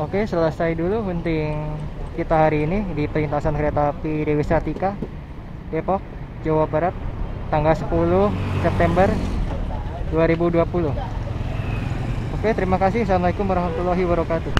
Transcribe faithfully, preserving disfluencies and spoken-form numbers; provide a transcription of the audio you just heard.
Oke, selesai dulu hunting kita hari ini di perlintasan kereta api Dewi Sartika, Depok, Jawa Barat, tanggal sepuluh September dua ribu dua puluh. Oke, terima kasih. Assalamualaikum warahmatullahi wabarakatuh.